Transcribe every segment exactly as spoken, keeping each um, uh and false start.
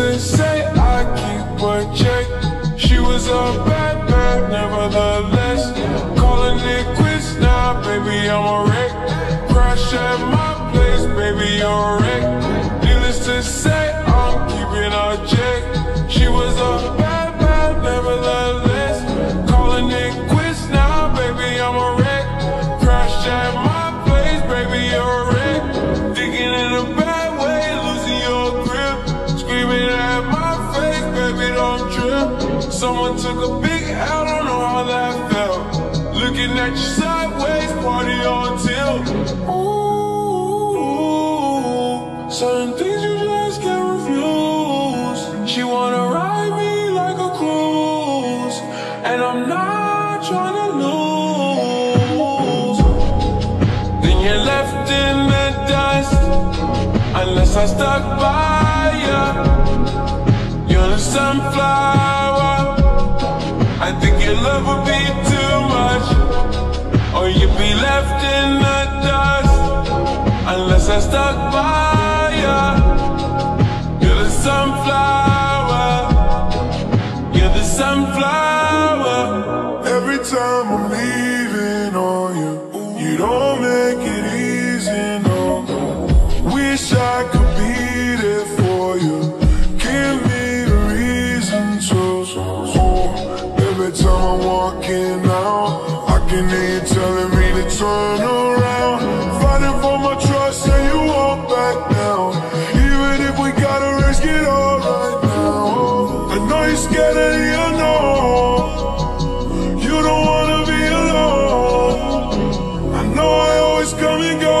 sisters say I keep a check. She was a bad bad, nevertheless. Calling it quits now, baby, I'm a wreck. Crash at my place, baby, you're a wreck. Needless to say, I'm keeping a check. She was a bad bad, nevertheless. Calling it quits now, baby, I'm a wreck. Crash at my place, baby, you're a wreck. Thinking in a bad way, losing your grip. Screaming at my face, baby, don't trip. Someone took a big L, don't know how that felt. Looking at you sideways, party on tilt. Ooh, certain things you just can't refuse. She wanna ride me like a cruise, and I'm not trying to lose. Then you're left in the dust, unless I stuck by ya. You're a sunflower. I think your love would be too much, or you'd be left in the dust, unless I stuck by ya. You're the sunflower. You're the sunflower. Every time I'm leaving on you, you don't make it easy, no. Wish I could be there for you. Give me a reason to. Every time I'm walking out, I can hear you telling me to turn around. Fighting for my trust and you walk back down. Even if we gotta risk it all right now. I know you're scared of the unknown. You don't wanna be alone. I know I always come and go,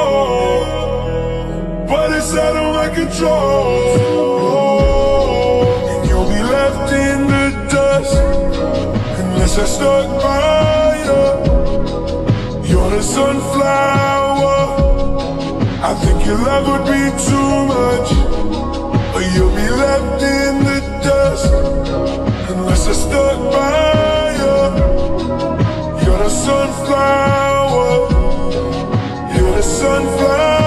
but it's out of my control. And you'll be left in the dust, I stuck by you. You're the sunflower. I think your love would be too much, or you'll be left in the dust, unless I stuck by you. You're the sunflower. You're the sunflower.